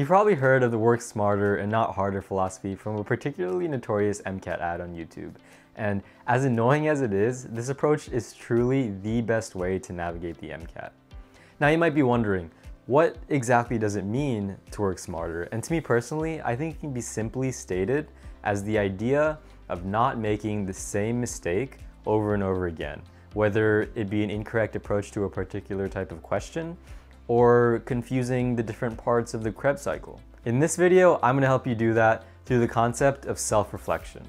You've probably heard of the work smarter and not harder philosophy from a particularly notorious MCAT ad on YouTube. And as annoying as it is, this approach is truly the best way to navigate the MCAT. Now you might be wondering, what exactly does it mean to work smarter? And to me personally, I think it can be simply stated as the idea of not making the same mistake over and over again, whether it be an incorrect approach to a particular type of question or confusing the different parts of the Krebs cycle. In this video, I'm going to help you do that through the concept of self-reflection.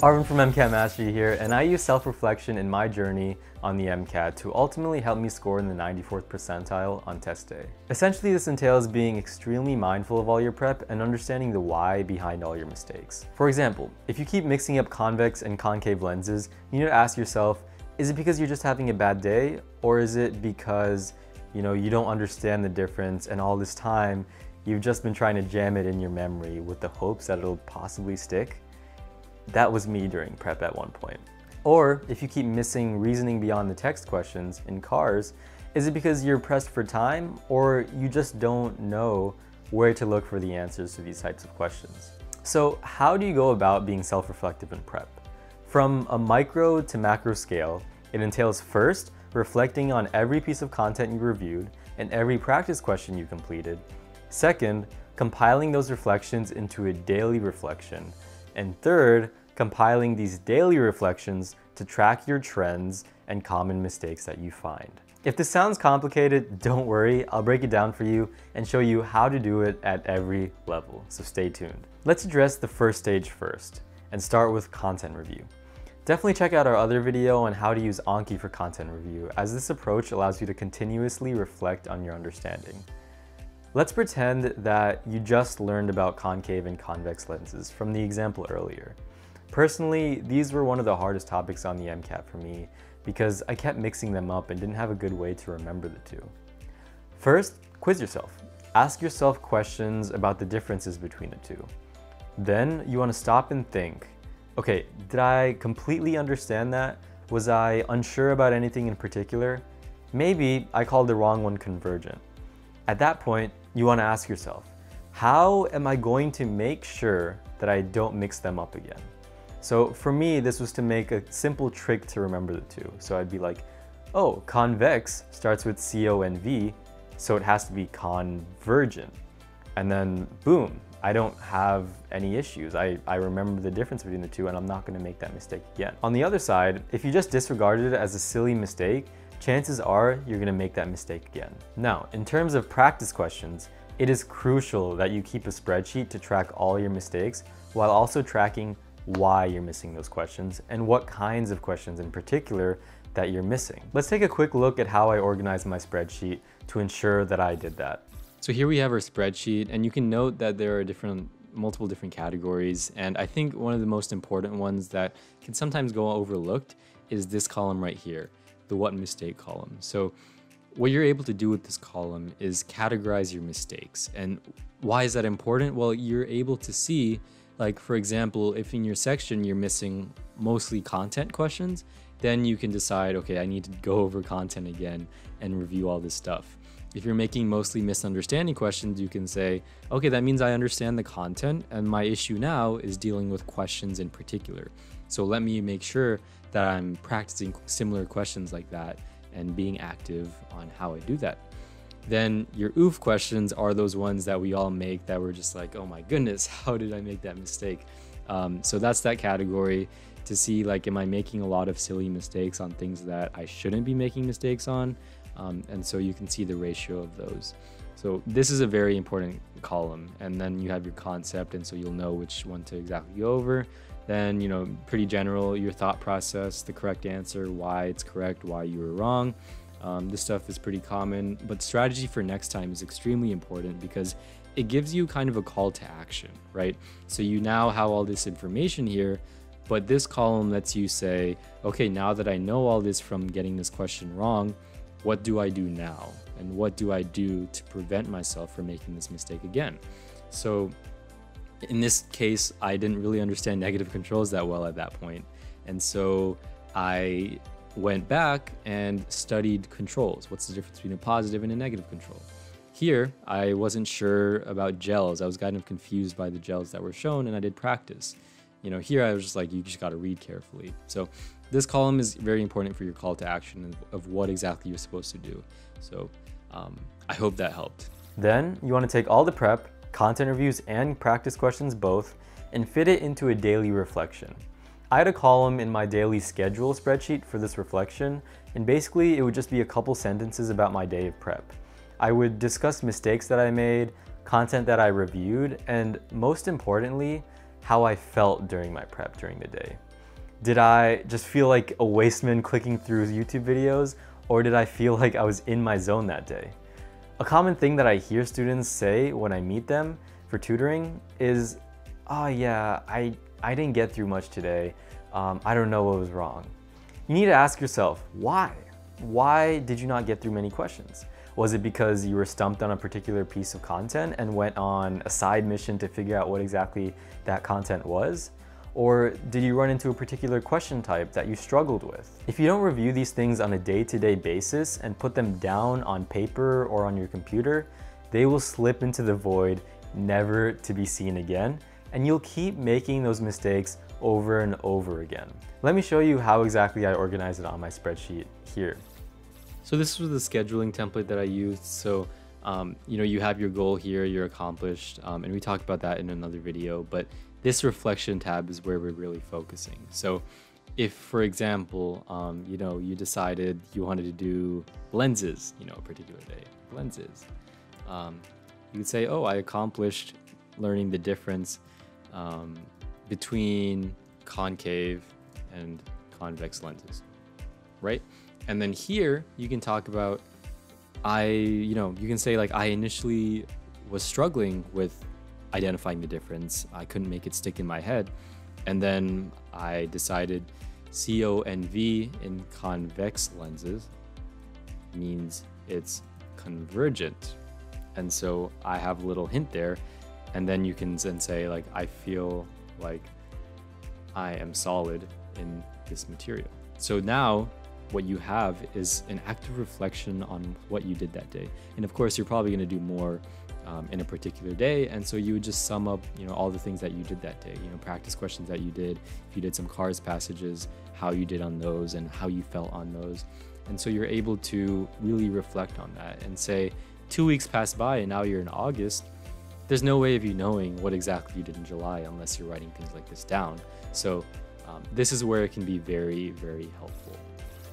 Arvind from MCAT Mastery here, and I use self-reflection in my journey on the MCAT to ultimately help me score in the 94th percentile on test day. Essentially, this entails being extremely mindful of all your prep and understanding the why behind all your mistakes. For example, if you keep mixing up convex and concave lenses, you need to ask yourself, is it because you're just having a bad day, or is it because you don't understand the difference and all this time you've just been trying to jam it in your memory with the hopes that it'll possibly stick? That was me during prep at one point. Or if you keep missing reasoning beyond the text questions in CARS, is it because you're pressed for time or you just don't know where to look for the answers to these types of questions? So how do you go about being self-reflective in prep? From a micro to macro scale, it entails first reflecting on every piece of content you reviewed and every practice question you completed. Second, compiling those reflections into a daily reflection. And third, compiling these daily reflections to track your trends and common mistakes that you find. If this sounds complicated, don't worry, I'll break it down for you and show you how to do it at every level, so stay tuned. Let's address the first stage first and start with content review. Definitely check out our other video on how to use Anki for content review, as this approach allows you to continuously reflect on your understanding. Let's pretend that you just learned about concave and convex lenses from the example earlier. Personally, these were one of the hardest topics on the MCAT for me because I kept mixing them up and didn't have a good way to remember the two. First, quiz yourself. Ask yourself questions about the differences between the two. Then you want to stop and think, okay, did I completely understand that? Was I unsure about anything in particular? Maybe I called the wrong one convergent. At that point, you want to ask yourself, how am I going to make sure that I don't mix them up again? So for me, this was to make a simple trick to remember the two. So I'd be like, oh, convex starts with C-O-N-V, so it has to be convergent. And then boom, I don't have any issues. I remember the difference between the two and I'm not going to make that mistake again. On the other side, if you just disregarded it as a silly mistake, chances are you're going to make that mistake again. Now, in terms of practice questions, it is crucial that you keep a spreadsheet to track all your mistakes while also tracking why you're missing those questions and what kinds of questions in particular that you're missing. Let's take a quick look at how I organized my spreadsheet to ensure that I did that. So here we have our spreadsheet, and you can note that there are multiple different categories, and I think one of the most important ones that can sometimes go overlooked is this column right here, the what mistake column. So what you're able to do with this column is categorize your mistakes. And why is that important? Well, you're able to see, like, for example, if in your section you're missing mostly content questions, then you can decide, okay, I need to go over content again and review all this stuff. If you're making mostly misunderstanding questions, you can say, okay, that means I understand the content and my issue now is dealing with questions in particular. So let me make sure that I'm practicing similar questions like that and being active on how I do that. Then your oof questions are those ones that we all make that we're just like, oh my goodness, how did I make that mistake? So that's that category to see, like, am I making a lot of silly mistakes on things that I shouldn't be making mistakes on? And so you can see the ratio of those. So this is a very important column. And then you have your concept, and so you'll know which one to exactly go over. Then, pretty general, your thought process, the correct answer, why it's correct, why you were wrong. This stuff is pretty common, but strategy for next time is extremely important because it gives you kind of a call to action, right? So you now have all this information here, but this column lets you say, okay, now that I know all this from getting this question wrong, what do I do now? And what do I do to prevent myself from making this mistake again? So in this case, I didn't really understand negative controls that well at that point. And so I went back and studied controls. What's the difference between a positive and a negative control? Here, I wasn't sure about gels. I was kind of confused by the gels that were shown, and I did practice. You know, here I was just like, you just got to read carefully. So this column is very important for your call to action of what exactly you're supposed to do. So I hope that helped. Then you want to take all the prep, content reviews, and practice questions both, and fit it into a daily reflection. I had a column in my daily schedule spreadsheet for this reflection, and basically it would just be a couple sentences about my day of prep. I would discuss mistakes that I made, content that I reviewed, and most importantly, how I felt during my prep during the day. Did I just feel like a wasteman clicking through YouTube videos, or did I feel like I was in my zone that day? A common thing that I hear students say when I meet them for tutoring is, oh yeah, I didn't get through much today. I don't know what was wrong. You need to ask yourself, why? Why did you not get through many questions? Was it because you were stumped on a particular piece of content and went on a side mission to figure out what exactly that content was? Or did you run into a particular question type that you struggled with? If you don't review these things on a day-to-day basis and put them down on paper or on your computer, they will slip into the void, never to be seen again. And you'll keep making those mistakes over and over again. Let me show you how exactly I organize it on my spreadsheet here. So this was the scheduling template that I used. So, you know, you have your goal here, you're accomplished, and we talked about that in another video, but this reflection tab is where we're really focusing. So if, for example, you know, you decided you wanted to do lenses, you know, a particular day, lenses, you could say, oh, I accomplished learning the difference between concave and convex lenses, right? And then here you can talk about, you know, you can say like, I initially was struggling with identifying the difference. I couldn't make it stick in my head. And then I decided CONV in convex lenses means it's convergent. And so I have a little hint there. And then you can then say like, I feel like I am solid in this material. So now what you have is an active reflection on what you did that day. And of course, you're probably going to do more in a particular day. And so you would just sum up, you know, all the things that you did that day, you know, practice questions that you did, if you did some CARS passages, how you did on those and how you felt on those. And so you're able to really reflect on that and say 2 weeks passed by and now you're in August. There's no way of you knowing what exactly you did in July unless you're writing things like this down. So this is where it can be very, very helpful.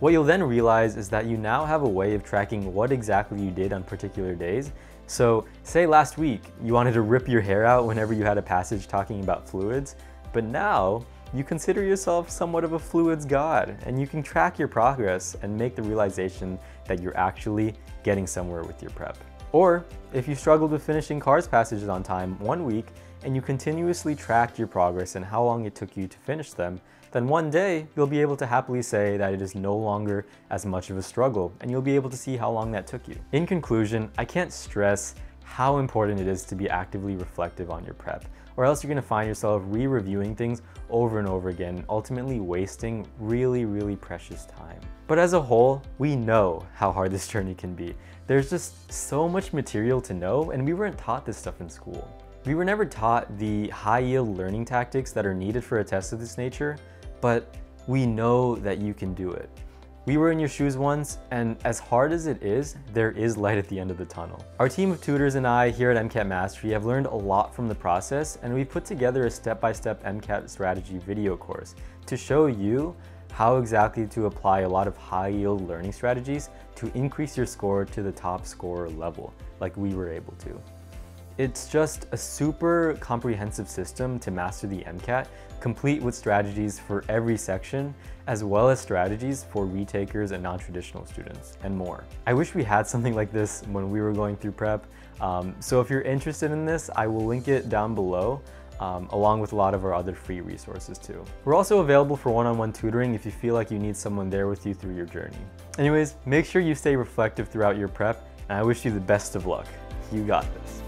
What you'll then realize is that you now have a way of tracking what exactly you did on particular days. So say last week, you wanted to rip your hair out whenever you had a passage talking about fluids, but now you consider yourself somewhat of a fluids god and you can track your progress and make the realization that you're actually getting somewhere with your prep. Or if you struggled with finishing CARS passages on time one week and you continuously tracked your progress and how long it took you to finish them, then one day you'll be able to happily say that it is no longer as much of a struggle and you'll be able to see how long that took you. In conclusion, I can't stress how important it is to be actively reflective on your prep, or else you're going to find yourself re-reviewing things over and over again, ultimately wasting really, really precious time. But as a whole, we know how hard this journey can be. There's just so much material to know, and we weren't taught this stuff in school. We were never taught the high-yield learning tactics that are needed for a test of this nature, but we know that you can do it. We were in your shoes once, and as hard as it is, there is light at the end of the tunnel. Our team of tutors and I here at MCAT Mastery have learned a lot from the process, and we put together a step-by-step MCAT strategy video course to show you how exactly to apply a lot of high-yield learning strategies to increase your score to the top scorer level, like we were able to. It's just a super comprehensive system to master the MCAT, complete with strategies for every section, as well as strategies for retakers and non-traditional students, and more. I wish we had something like this when we were going through prep. So if you're interested in this, I will link it down below, along with a lot of our other free resources too. We're also available for one-on-one tutoring if you feel like you need someone there with you through your journey. Anyways, make sure you stay reflective throughout your prep, and I wish you the best of luck. You got this.